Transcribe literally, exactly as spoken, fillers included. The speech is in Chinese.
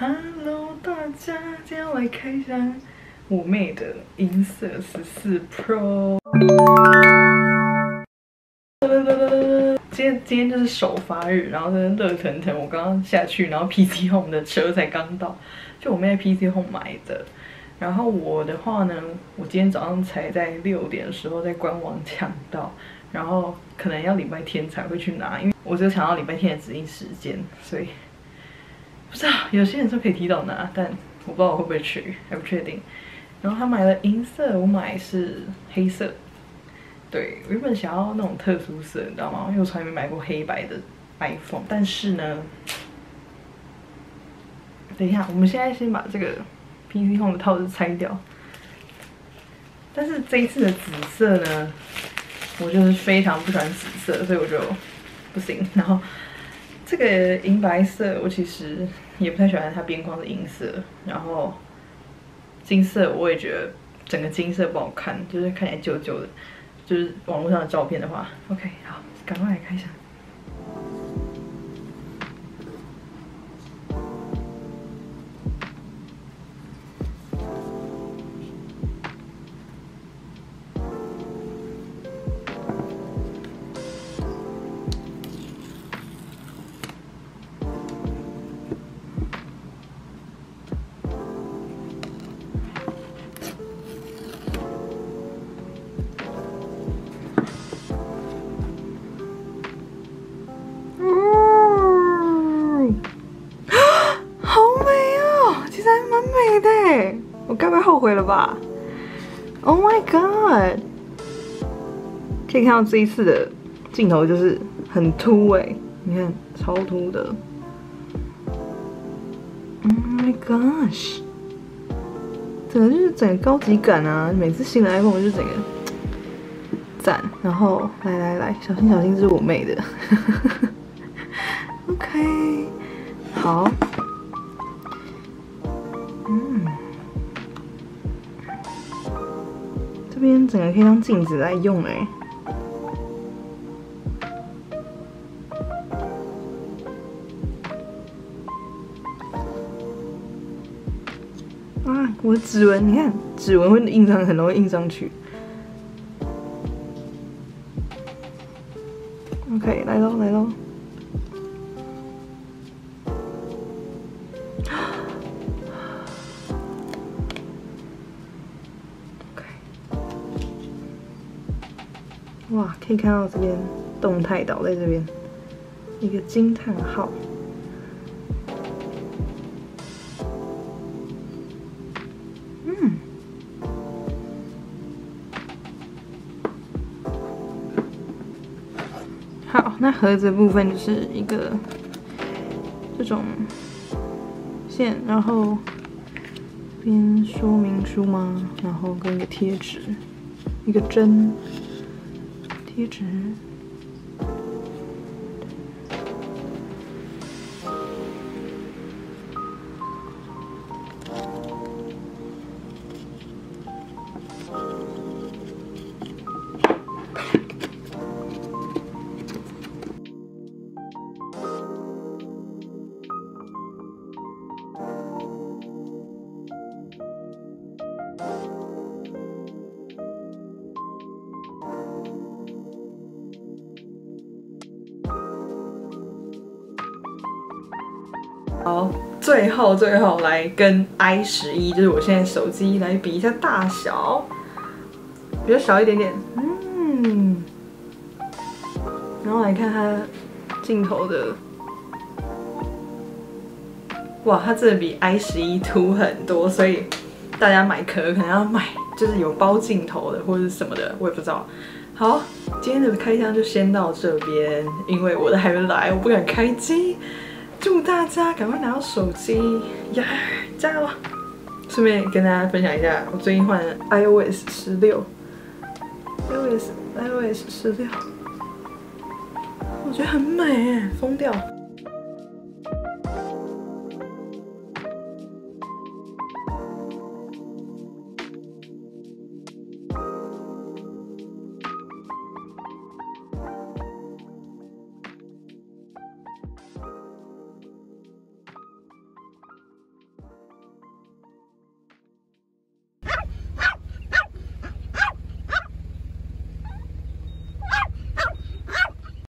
Hello， 大家，今天要来开箱我妹的银色十四 Pro。今天今天就是首发日，然后真的热腾腾。我刚刚下去，然后 P C Home 的车才刚到，就我妹在 P C Home 买的。然后我的话呢，我今天早上才在六点的时候在官网抢到，然后可能要礼拜天才会去拿，因为我只有抢到礼拜天的指定时间，所以不知道有些人说可以提早拿，但我不知道我会不会去，还不确定。然后他买了银色，我买是黑色。对，我原本想要那种特殊色，你知道吗？因为我从来没买过黑白的 iPhone， 但是呢，等一下，我们现在先把这个 P C Home 的套子拆掉。但是这一次的紫色呢，我就是非常不喜欢紫色，所以我就不行。然后这个银白色，我其实也不太喜欢它边框的银色。然后金色，我也觉得整个金色不好看，就是看起来旧旧的。就是网络上的照片的话 ，OK， 好，赶快来看一下。后悔了吧 ？Oh my god！ 可以看到这一次的镜头就是很凸哎、欸，你看超凸的。Oh my gosh！ 整个就是整个高级感啊！每次新的 iPhone 就是整个赞。然后来来来，小心小心，这是我妹的。OK， 好。这边整个可以当镜子来用哎、欸，啊，我的指纹，你看指纹会印上，很容易印上去。OK， 来喽来喽，哇，可以看到这边动态岛在这边一个惊叹号，嗯，好，那盒子的部分就是一个这种线，然后边说明书吗？然后跟一个贴纸，一个针。贴纸，好，最后最后来跟 i 十一，就是我现在手机来比一下大小，比较小一点点，嗯，然后来看它镜头的，哇，它真的比 i 十一凸很多，所以大家买壳可能要买就是有包镜头的或者什么的，我也不知道。好，今天的开箱就先到这边，因为我的还没来，我不敢开机。祝大家赶快拿到手机呀！ Yeah, 加油吧！顺便跟大家分享一下，我最近换了 iOS 十六，iOS 十六，我觉得很美耶，疯掉！